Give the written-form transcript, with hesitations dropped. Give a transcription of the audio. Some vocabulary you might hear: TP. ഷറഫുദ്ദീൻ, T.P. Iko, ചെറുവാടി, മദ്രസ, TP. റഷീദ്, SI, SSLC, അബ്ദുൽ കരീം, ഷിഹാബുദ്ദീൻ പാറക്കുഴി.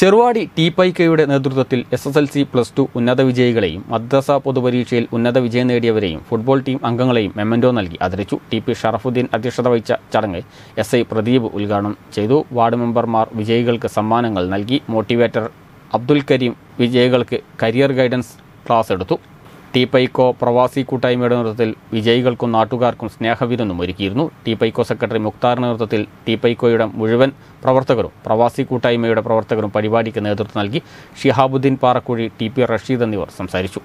ചെറുവാടി TP. ഐകോയുടെ നേതൃത്വത്തിൽ SSLC plus 2 ഉന്നത വിജയികളെയും മദ്രസ പൊതുപരീക്ഷയിൽ ഉന്നത വിജയം നേടിയവരെയും ഫുട്ബോൾ ടീം അംഗങ്ങളെയും മെമ്മൻഡോ നൽകി ആദരിച്ചു. TP. ഷറഫുദ്ദീൻ, അധിഷധവൈച്ച ചടങ്ങ് SI പ്രദീപ് ഉദ്ഘാടനം ചെയ്തു. വാർഡ് മെമ്പർമാർ വിജയികൾക്ക് സമ്മാനങ്ങൾ നൽകി. മോട്ടിവേറ്റർ അബ്ദുൽ കരീം വിജയികൾക്ക് കരിയർ ഗൈഡൻസ് ക്ലാസ് എടുത്തു. T.P. Iko പ്രവാസി കൂട്ടായ്മയുടെ നേതൃത്വത്തിൽ വിജയികൾക്കും നാട്ടുകാർക്കും സ്നേഹവിരുന്നും ഒരുക്കിയിരുന്നു. T.P. Iko സെക്രട്ടറി മുക്താറിന്റെ നേതൃത്വത്തിൽ T.P. Ikoയുടെ മുഴുവൻ പ്രവർത്തകരും പ്രവാസി കൂട്ടായ്മയുടെ പ്രവർത്തകരും പരിപാടിക്ക് നേതൃത്വം നൽകി. ഷിഹാബുദ്ദീൻ പാറക്കുഴി, TP. റഷീദ് എന്നിവർ സംസാരിച്ചു.